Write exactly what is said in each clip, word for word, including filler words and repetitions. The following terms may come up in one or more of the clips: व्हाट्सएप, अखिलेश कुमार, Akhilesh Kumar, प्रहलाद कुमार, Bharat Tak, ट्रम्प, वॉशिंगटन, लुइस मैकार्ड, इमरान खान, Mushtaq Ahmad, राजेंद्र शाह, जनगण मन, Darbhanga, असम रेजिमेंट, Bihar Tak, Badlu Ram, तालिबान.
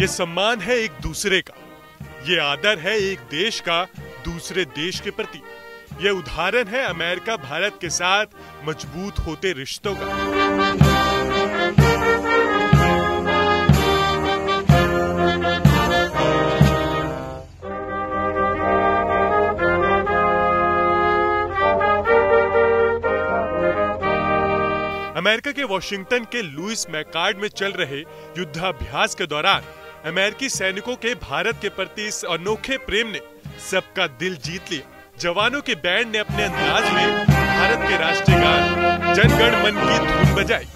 ये सम्मान है एक दूसरे का, ये आदर है एक देश का दूसरे देश के प्रति, ये उदाहरण है अमेरिका भारत के साथ मजबूत होते रिश्तों का। अमेरिका के वॉशिंगटन के लुइस मैकार्ड में चल रहे युद्धाभ्यास के दौरान अमेरिकी सैनिकों के भारत के प्रति इस अनोखे प्रेम ने सबका दिल जीत लिया। जवानों के बैंड ने अपने अंदाज में भारत के राष्ट्रीय गान जनगण मन की धुन बजाई।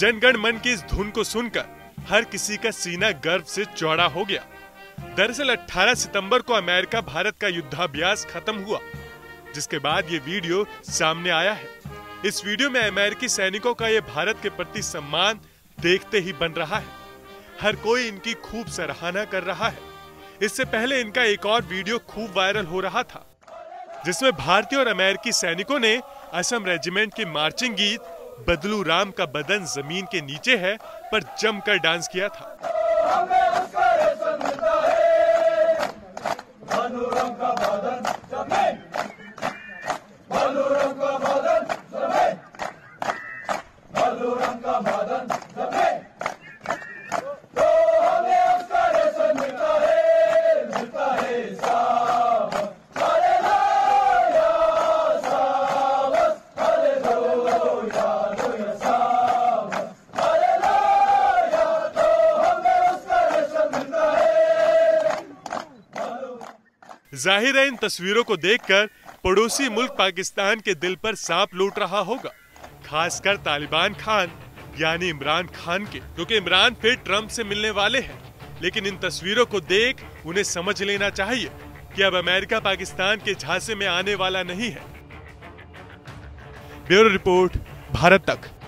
जनगण मन की इस धुन को सुनकर हर किसी का सीना गर्व से चौड़ा हो गया। दरअसल अठारह सितंबर को अमेरिका भारत का युद्धाभ्यास खत्म हुआ, जिसके बाद ये वीडियो सामने आया है। इस वीडियो में अमेरिकी सैनिकों का ये भारत के प्रति सम्मान देखते ही बन रहा है। हर कोई इनकी खूब सराहना कर रहा है। इससे पहले इनका एक और वीडियो खूब वायरल हो रहा था, जिसमें भारतीय और अमेरिकी सैनिकों ने असम रेजिमेंट के मार्चिंग गीत बदलू राम का बदन जमीन के नीचे है पर जमकर डांस किया था। जाहिर है इन तस्वीरों को देखकर पड़ोसी मुल्क पाकिस्तान के दिल पर सांप लौट रहा होगा, खासकर तालिबान खान यानी इमरान खान के, क्योंकि इमरान फिर ट्रम्प से मिलने वाले हैं। लेकिन इन तस्वीरों को देख उन्हें समझ लेना चाहिए कि अब अमेरिका पाकिस्तान के झांसे में आने वाला नहीं है। ब्यूरो रिपोर्ट, भारत तक।